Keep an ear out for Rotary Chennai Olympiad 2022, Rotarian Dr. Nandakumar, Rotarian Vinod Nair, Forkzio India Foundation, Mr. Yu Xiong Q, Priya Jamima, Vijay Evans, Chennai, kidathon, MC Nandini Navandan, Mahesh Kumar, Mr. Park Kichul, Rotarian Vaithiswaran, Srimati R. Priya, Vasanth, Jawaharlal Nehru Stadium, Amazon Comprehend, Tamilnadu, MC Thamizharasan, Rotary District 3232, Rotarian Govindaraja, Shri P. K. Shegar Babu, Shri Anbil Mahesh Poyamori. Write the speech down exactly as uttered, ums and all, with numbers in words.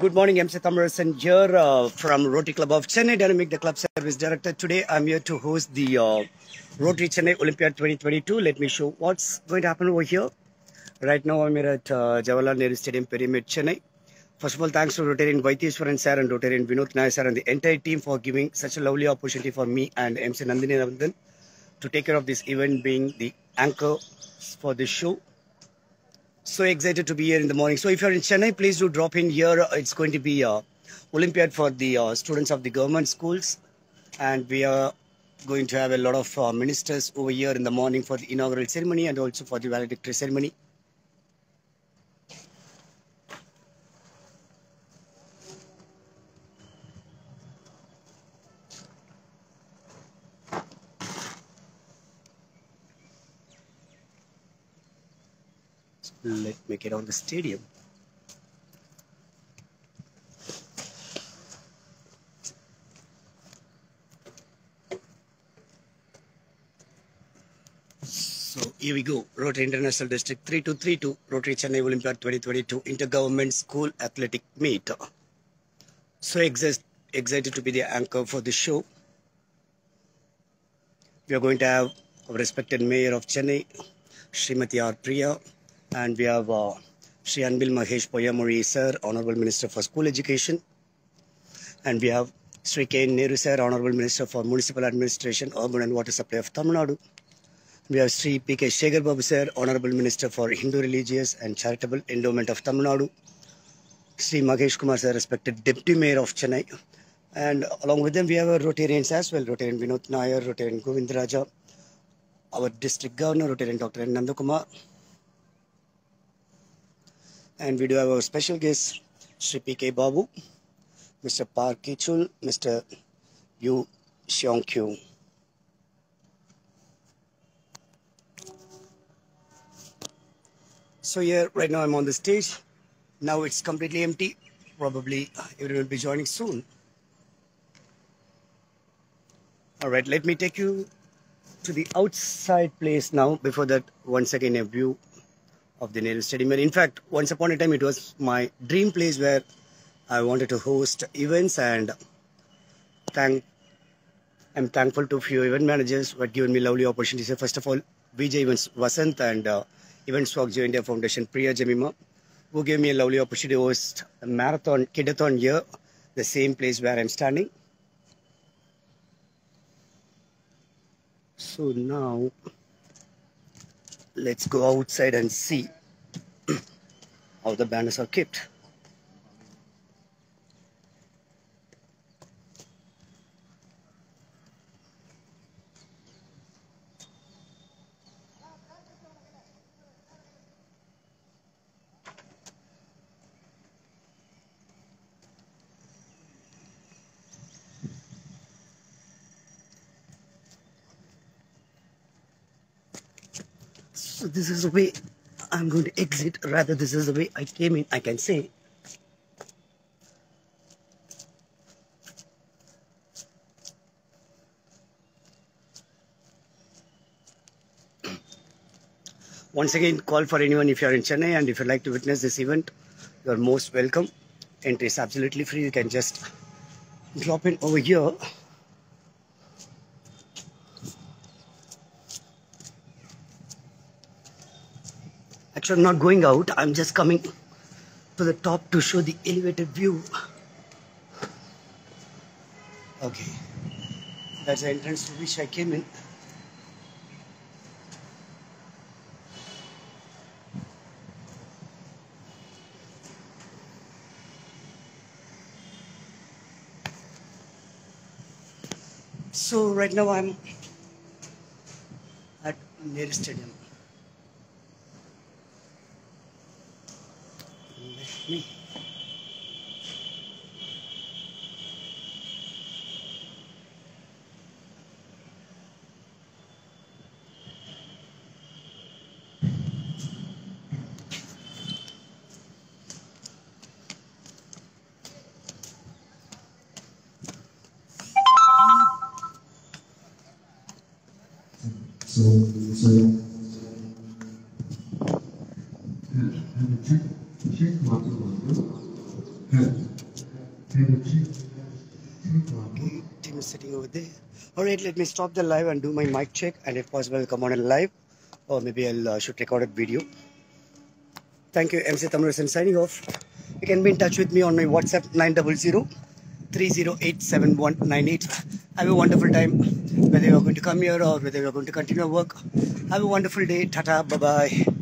Good morning, M C Thamizharasan here uh, from Rotary Club of Chennai. Dynamic, the club service director. Today, I'm here to host the uh, Rotary Chennai Olympiad twenty twenty-two. Let me show what's going to happen over here. Right now, I'm here at uh, Jawaharlal Nehru Stadium, Pyramid, Chennai. First of all, thanks to Rotarian Vaithiswaran sir and Rotarian Vinod Nair sir and the entire team for giving such a lovely opportunity for me and M C Nandini Navandan to take care of this event, being the anchor for this show. So excited to be here in the morning. So if you're in Chennai, please do drop in here. It's going to be uh, Olympiad for the uh, students of the government schools. And we are going to have a lot of uh, ministers over here in the morning for the inaugural ceremony and also for the valedictory ceremony. Let me get on the stadium. So here we go. Rotary International District thirty-two thirty-two, Rotary Chennai Olympiad twenty twenty-two Intergovernment School Athletic Meet. So exist, excited to be the anchor for the show. We are going to have our respected mayor of Chennai, Srimati R. Priya. And we have uh, Shri Anbil Mahesh Poyamori sir, Honorable Minister for School Education. And we have Shri K. Nehru sir, Honorable Minister for Municipal Administration, Urban and Water Supply of Tamil Nadu. We have Shri P. K. Shegar Babu sir, Honorable Minister for Hindu Religious and Charitable Endowment of Tamil Nadu. Shri Mahesh Kumar sir, respected Deputy Mayor of Chennai. And along with them, we have our Rotarians as well, Rotarian Vinod Nair, Rotarian Govindaraja, our District Governor, Rotarian Doctor Nandakumar. And we do have our special guest, Shri P. K. Babu, Mister Park Kichul, Mister Yu Xiong Q. So here, right now I'm on the stage. Now it's completely empty. Probably everyone will be joining soon. All right, let me take you to the outside place now. Before that, once again, a view of the Nehru Stadium. In fact, once upon a time, it was my dream place where I wanted to host events, and thank, I'm thankful to few event managers who had given me lovely opportunities. First of all, Vijay Evans, Vasanth and uh, Events Forkzio India Foundation, Priya Jamima, who gave me a lovely opportunity to host a marathon, kidathon here, the same place where I'm standing. So now, let's go outside and see how the banners are kept. So this is the way I'm going to exit. Rather, this is the way I came in, I can say. Once again, call for anyone if you're in Chennai and if you'd like to witness this event, you're most welcome. Entry is absolutely free. You can just drop in over here. Actually, I'm not going out. I'm just coming to the top to show the elevated view. Okay. That's the entrance to which I came in. So right now I'm at Nehru Stadium. Me. So, so, yeah. Check. Check what you want to do. Okay, team is sitting over there. All right, let me stop the live and do my mic check, and if possible, I'll come on and live, or maybe I'll uh, shoot recorded video. Thank you, M C Thamizharasan signing off. You can be in touch with me on my WhatsApp nine zero zero three zero eight seven one nine eight. Have a wonderful time, whether you are going to come here or whether you are going to continue your work. Have a wonderful day. Tata, bye bye.